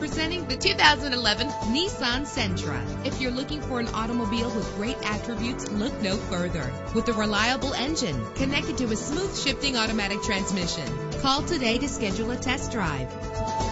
Presenting the 2011 Nissan Sentra. If you're looking for an automobile with great attributes, look no further. With a reliable engine connected to a smooth shifting automatic transmission. Call today to schedule a test drive.